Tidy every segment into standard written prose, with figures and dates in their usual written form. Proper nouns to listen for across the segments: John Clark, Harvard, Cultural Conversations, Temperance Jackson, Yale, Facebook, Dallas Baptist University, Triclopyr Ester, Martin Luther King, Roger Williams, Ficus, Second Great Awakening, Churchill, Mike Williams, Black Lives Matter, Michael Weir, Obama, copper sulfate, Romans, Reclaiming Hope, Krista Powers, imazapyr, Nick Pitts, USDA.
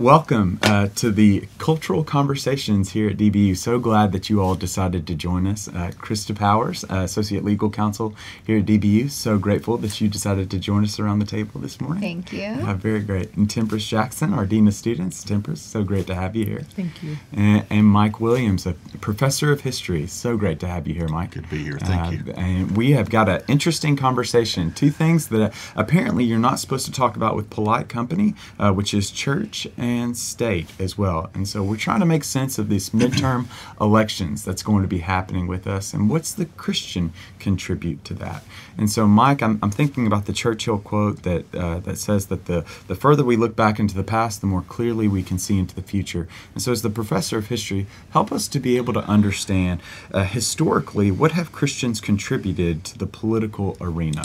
Welcome to the Cultural Conversations here at DBU. So glad that you all decided to join us. Krista Powers, Associate Legal Counsel here at DBU. So grateful that you decided to join us around the table this morning. Thank you. Very great. And Temperance Jackson, our Dean of Students. Temperance, so great to have you here. Thank you. And Mike Williams, a Professor of History. So great to have you here, Mike. Good to be here. Thank you. And we have got an interesting conversation. Two things that apparently you're not supposed to talk about with polite company, which is church and state as well. And so we're trying to make sense of these midterm elections that's going to be happening with us, and what's the Christian contribute to that. And so, Mike, I'm thinking about the Churchill quote that that says that the further we look back into the past, the more clearly we can see into the future. And so as the professor of history, help us to be able to understand historically, what have Christians contributed to the political arena?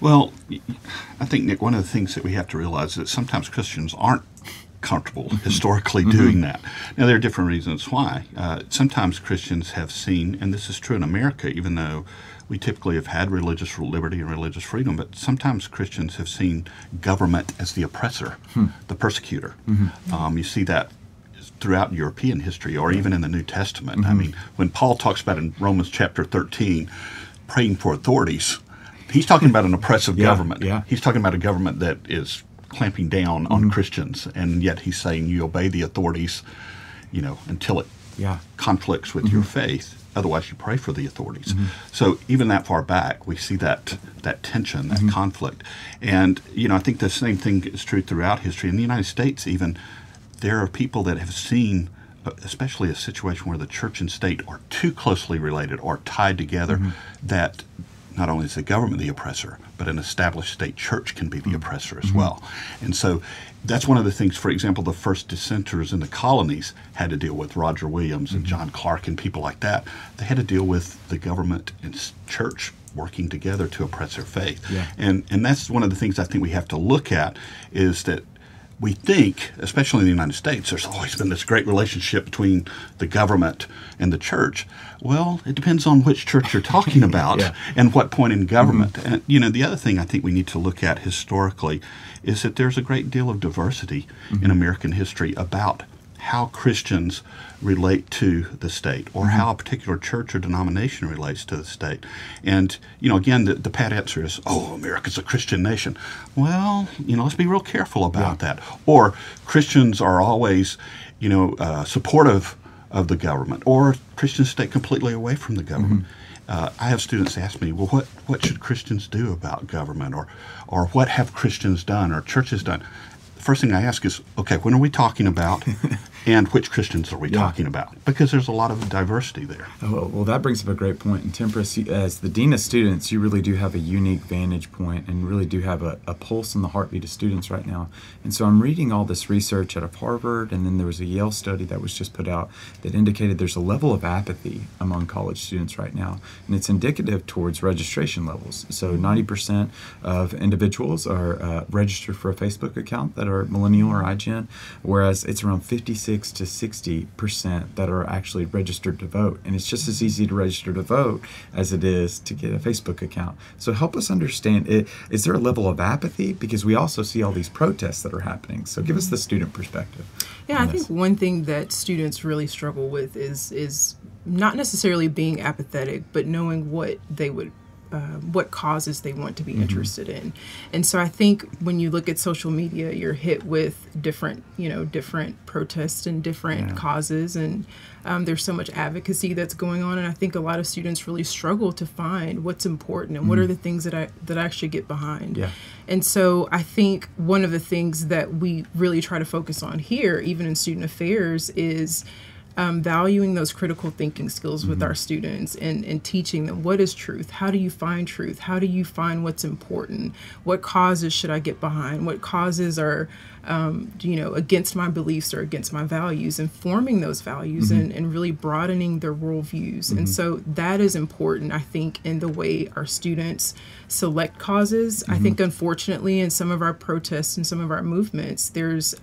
Well, I think, Nick, one of the things that we have to realize is that sometimes Christians aren't comfortable historically doing that. Now, there are different reasons why. Sometimes Christians have seen, and this is true in America, even though we typically have had religious liberty and religious freedom, but sometimes Christians have seen government as the oppressor, the persecutor. You see that throughout European history, or even in the New Testament. I mean, when Paul talks about in Romans chapter 13, praying for authorities, he's talking about an oppressive government. He's talking about a government that is clamping down on Christians, and yet he's saying you obey the authorities, you know, until it conflicts with your faith. Otherwise, you pray for the authorities. So even that far back, we see that tension, that conflict. And, you know, I think the same thing is true throughout history. In the United States, even, there are people that have seen, especially a situation where the church and state are too closely related or tied together, that not only is the government the oppressor, but an established state church can be the oppressor as well. And so that's one of the things, for example, the first dissenters in the colonies had to deal with. Roger Williams and John Clark and people like that. They had to deal with the government and church working together to oppress their faith. And that's one of the things I think we have to look at, is that we think, especially in the United States, there's always been this great relationship between the government and the church. Well, it depends on which church you're talking about and what point in government. And, you know, the other thing I think we need to look at historically is that there's a great deal of diversity in American history about how Christians relate to the state, or how a particular church or denomination relates to the state. And, you know, again, the pat answer is, oh, America's a Christian nation. Well, you know, let's be real careful about that. Or Christians are always, you know, supportive of the government, or Christians stay completely away from the government. I have students ask me, well, what should Christians do about government, or what have Christians done or churches done? First thing I ask is, okay, when are we talking about, and which Christians are we talking about? Because there's a lot of diversity there. Oh, well, that brings up a great point. And Temperance, as the Dean of Students, you really do have a unique vantage point, and really do have a pulse in the heartbeat of students right now. And so I'm reading all this research out of Harvard, and then there was a Yale study that was just put out that indicated there's a level of apathy among college students right now, and it's indicative towards registration levels. So 90% of individuals are registered for a Facebook account that are millennial or iGen, whereas it's around 56 to 60% that are actually registered to vote. And it's just as easy to register to vote as it is to get a Facebook account. So help us understand, is there a level of apathy? Because we also see all these protests that are happening. So give us the student perspective. Yeah, I think one thing that students really struggle with is not necessarily being apathetic, but knowing what they would what causes they want to be interested in. And so I think when you look at social media, you're hit with different, you know, different protests and different causes, and there's so much advocacy that's going on. And I think a lot of students really struggle to find what's important and what are the things that I should get behind. And so I think one of the things that we really try to focus on here, even in student affairs, is valuing those critical thinking skills with our students, and teaching them, what is truth? How do you find truth? How do you find what's important? What causes should I get behind? What causes are, you know, against my beliefs or against my values, and forming those values and really broadening their worldviews. And so that is important, I think, in the way our students select causes. I think, unfortunately, in some of our protests and some of our movements, there's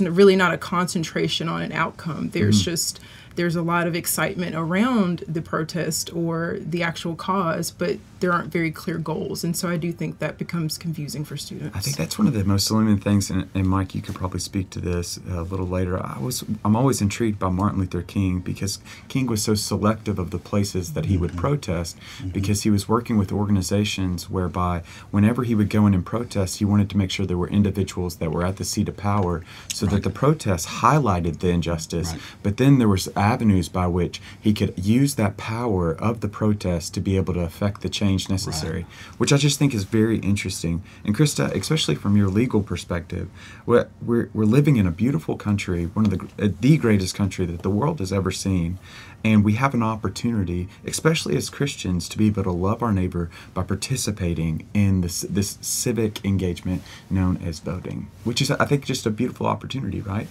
really not a concentration on an outcome. There's just there's a lot of excitement around the protest or the actual cause, but there aren't very clear goals. And so I do think that becomes confusing for students. I think that's one of the most illuminating things, and Mike, you could probably speak to this a little later. I'm always intrigued by Martin Luther King, because King was so selective of the places that he would protest, because he was working with organizations whereby whenever he would go in and protest, he wanted to make sure there were individuals that were at the seat of power, so that the protests highlighted the injustice, but then there was avenues by which he could use that power of the protest to be able to affect the change necessary, which I just think is very interesting. And Krista, especially from your legal perspective, we're living in a beautiful country, one of the greatest country that the world has ever seen. And we have an opportunity, especially as Christians, to be able to love our neighbor by participating in this civic engagement known as voting, which is, I think, just a beautiful opportunity, right?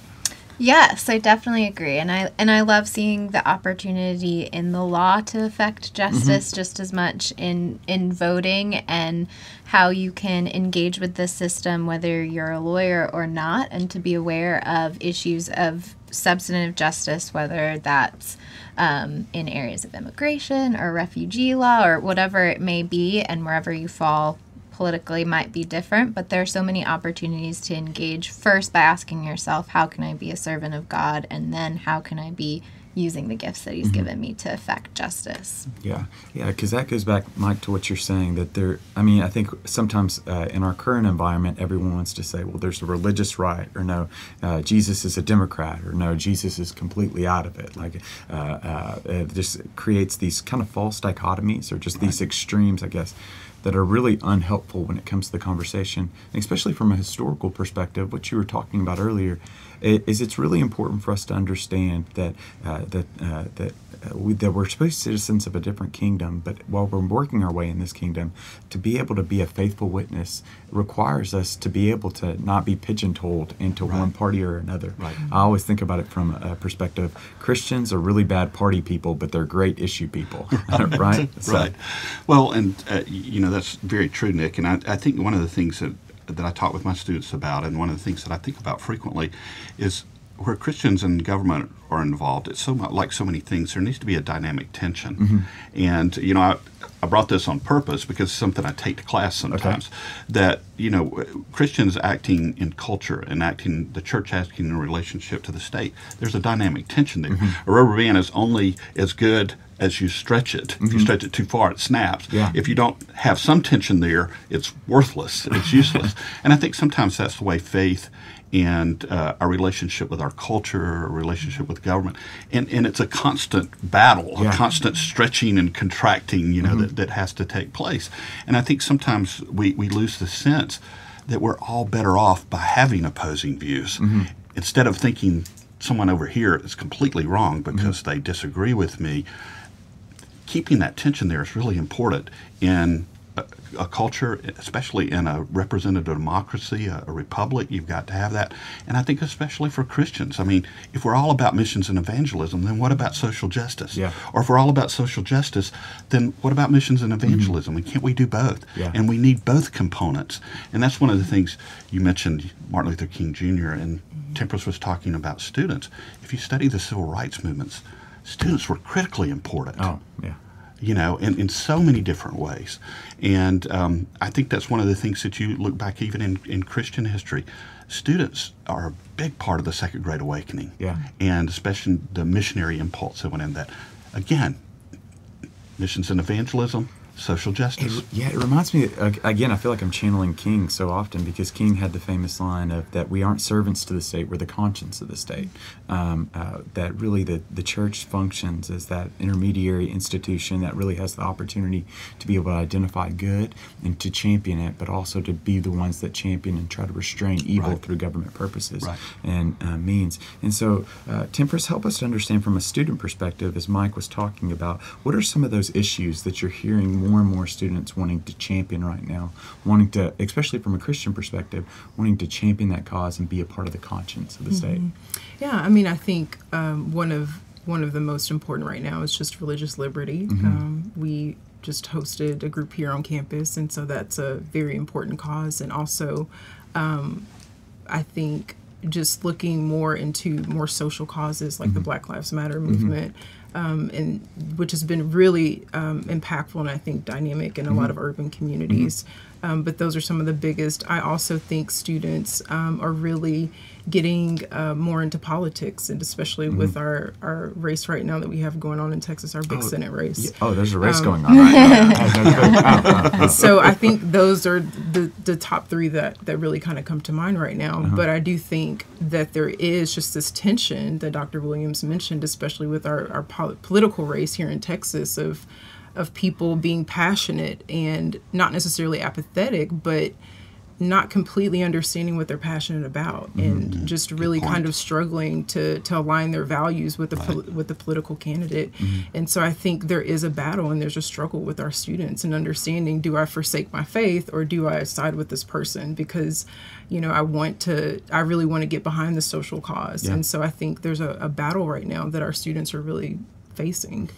Yes, I definitely agree. And I love seeing the opportunity in the law to affect justice just as much in voting, and how you can engage with the system, whether you're a lawyer or not, and to be aware of issues of substantive justice, whether that's in areas of immigration or refugee law or whatever it may be, and wherever you fall politically might be different, but there are so many opportunities to engage, first by asking yourself, how can I be a servant of God? And then how can I be using the gifts that he's given me to affect justice? Yeah, because that goes back, Mike, to what you're saying, that there, I mean, I think sometimes in our current environment, everyone wants to say, well, there's a religious right, or no, Jesus is a Democrat, or no, Jesus is completely out of it. Like, it just creates these kind of false dichotomies, or just these extremes, I guess, that are really unhelpful when it comes to the conversation, and especially from a historical perspective, what you were talking about earlier, is it's really important for us to understand that that we're supposed to be citizens of a different kingdom, but while we're working our way in this kingdom, to be able to be a faithful witness requires us to be able to not be pigeonholed into one party or another. I always think about it from a perspective, Christians are really bad party people, but they're great issue people, right? Well, and you know, that's very true, Nick, and I think one of the things that I talk with my students about, and one of the things that I think about frequently, is where Christians and government are involved, it's so much like so many things, there needs to be a dynamic tension. And, you know, I brought this on purpose because it's something I take to class sometimes, that, you know, Christians acting in culture and acting, the church acting in relationship to the state, there's a dynamic tension there. A rubber band is only as good as you stretch it. If you stretch it too far, it snaps. If you don't have some tension there, it's worthless, it's useless. And I think sometimes that's the way faith and our relationship with our culture, our relationship with government, and it's a constant battle, a constant stretching and contracting, you know, that has to take place. And I think sometimes we lose the sense that we're all better off by having opposing views instead of thinking someone over here is completely wrong because they disagree with me. Keeping that tension there is really important in a culture, especially in a representative democracy, a republic. You've got to have that. And I think especially for Christians, I mean, if we're all about missions and evangelism, then what about social justice? Or if we're all about social justice, then what about missions and evangelism? And can't we do both? And we need both components. And that's one of the things you mentioned, Martin Luther King Jr. and Temperance was talking about students. If you study the civil rights movements, students were critically important. You know, in so many different ways. And I think that's one of the things that you look back even in Christian history. Students are a big part of the Second Great Awakening, and especially the missionary impulse that went in that. Again, missions and evangelism, social justice. It reminds me, again, I feel like I'm channeling King so often, because King had the famous line of that we aren't servants to the state, we're the conscience of the state. That really the church functions as that intermediary institution that really has the opportunity to be able to identify good and to champion it, but also to be the ones that champion and try to restrain evil through government purposes and means. And so, Temperance, help us to understand from a student perspective, as Mike was talking about, what are some of those issues that you're hearing more and more students wanting to champion right now, wanting to, especially from a Christian perspective, wanting to champion that cause and be a part of the conscience of the state? Yeah, I mean, I think one of the most important right now is just religious liberty. We just hosted a group here on campus, and so that's a very important cause. And also, I think just looking more into more social causes like the Black Lives Matter movement, and which has been really impactful and I think dynamic in a lot of urban communities. But those are some of the biggest. I also think students are really getting more into politics, and especially with our race right now that we have going on in Texas, our big Senate race. Yeah. Oh, there's a race going on right now. So I think those are the top three that really kind of come to mind right now. But I do think that there is just this tension that Dr. Williams mentioned, especially with our political race here in Texas, of people being passionate and not necessarily apathetic, but not completely understanding what they're passionate about, and just really kind of struggling to align their values with the political candidate. And so I think there is a battle and there's a struggle with our students in understanding, do I forsake my faith or do I side with this person? Because, you know, I really want to get behind the social cause. And so I think there's a battle right now that our students are really facing.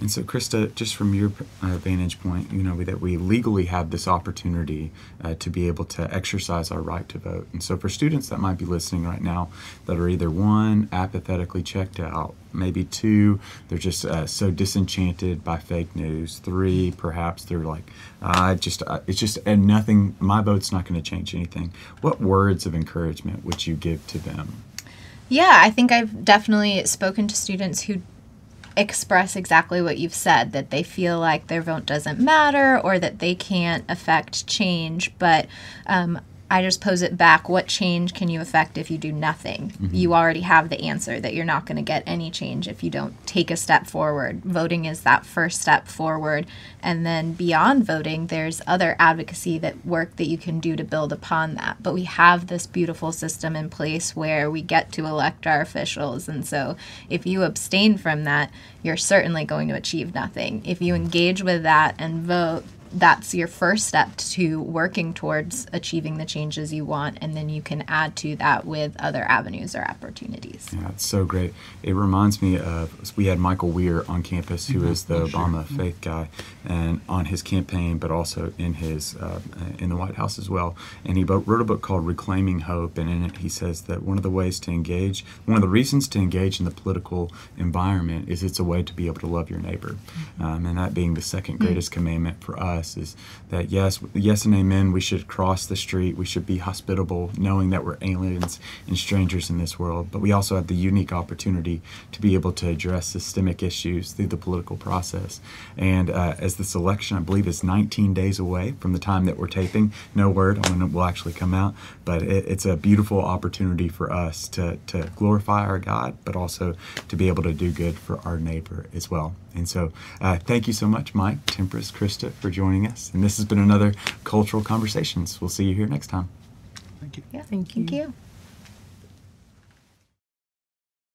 And so, Krista, just from your vantage point, you know, that we legally have this opportunity to be able to exercise our right to vote. And so for students that might be listening right now that are either one, apathetically checked out, maybe two, they're just so disenchanted by fake news, three, perhaps they're like, it's just nothing, my vote's not going to change anything. What words of encouragement would you give to them? Yeah, I think I've definitely spoken to students who express exactly what you've said, that they feel like their vote doesn't matter or that they can't affect change. But I just pose it back, what change can you affect if you do nothing? You already have the answer that you're not going to get any change if you don't take a step forward. Voting is that first step forward. And then beyond voting, there's other advocacy work that you can do to build upon that. But we have this beautiful system in place where we get to elect our officials. And so if you abstain from that, you're certainly going to achieve nothing. If you engage with that and vote, that's your first step to working towards achieving the changes you want, and then you can add to that with other avenues or opportunities. Yeah, it's so great. It reminds me of, we had Michael Weir on campus, who is the Obama faith guy, and on his campaign, but also in his in the White House as well. And he wrote a book called Reclaiming Hope, and in it he says that one of the reasons to engage in the political environment is it's a way to be able to love your neighbor, and that being the second greatest commandment for us. Is that yes and amen, we should cross the street, we should be hospitable, knowing that we're aliens and strangers in this world, but we also have the unique opportunity to be able to address systemic issues through the political process. And as this election, I believe, is 19 days away from the time that we're taping, no word on when it will actually come out, but it's a beautiful opportunity for us to glorify our God, but also to be able to do good for our neighbor as well. And so thank you so much, Mike, Temperance, Krista, for joining us. And this has been another Cultural Conversations. We'll see you here next time. Thank you. Yeah, thank you. Thank you.